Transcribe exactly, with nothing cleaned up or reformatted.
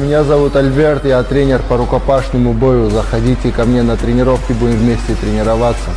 Меня зовут Альберт, я тренер по рукопашному бою. Заходите ко мне на тренировки, будем вместе тренироваться.